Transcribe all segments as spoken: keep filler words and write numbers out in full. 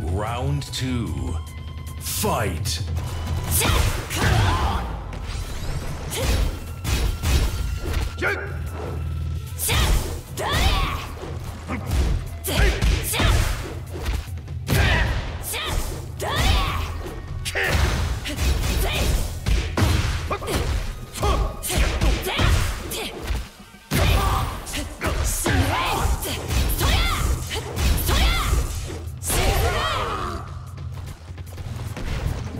Round two. Fight.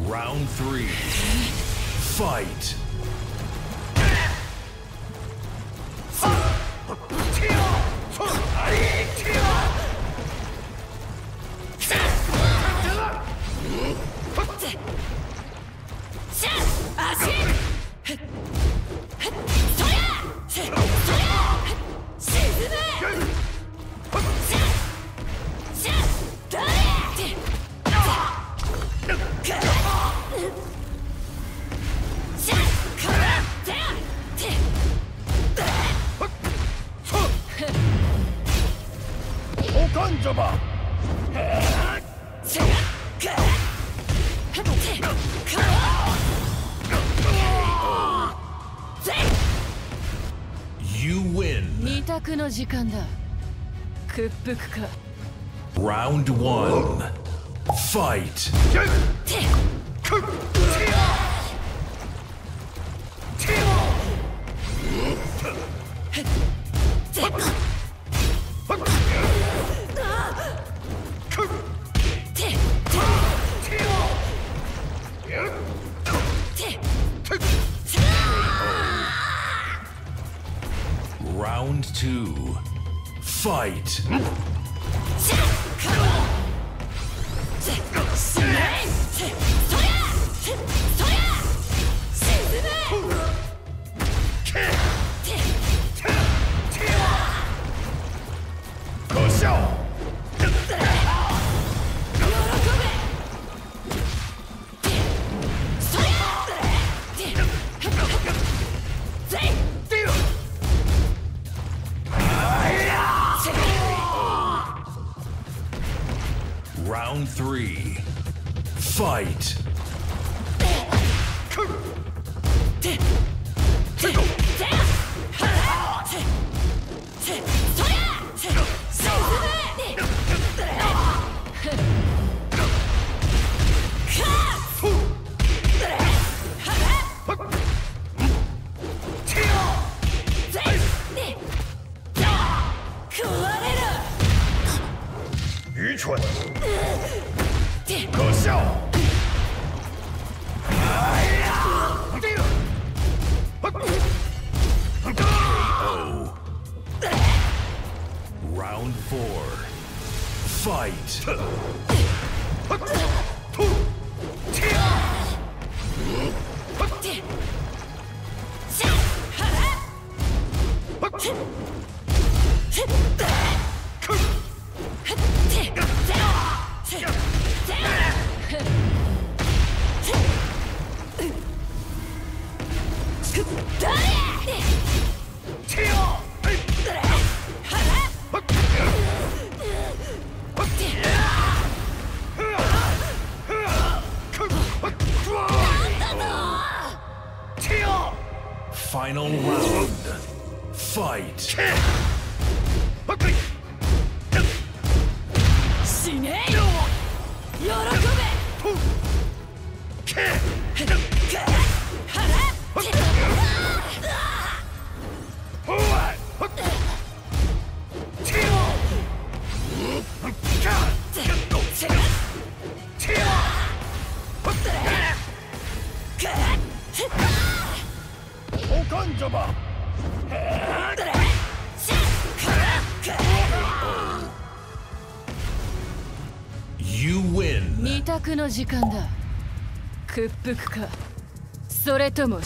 Round three. Fight. 던져봐. You win. Round one. Fight. Round two. Fight. Round three. Fight. Oh. Round four. Fight. Final round. Fight. 도관 잡아. You win. 二択の時間だ。屈服か、それとも。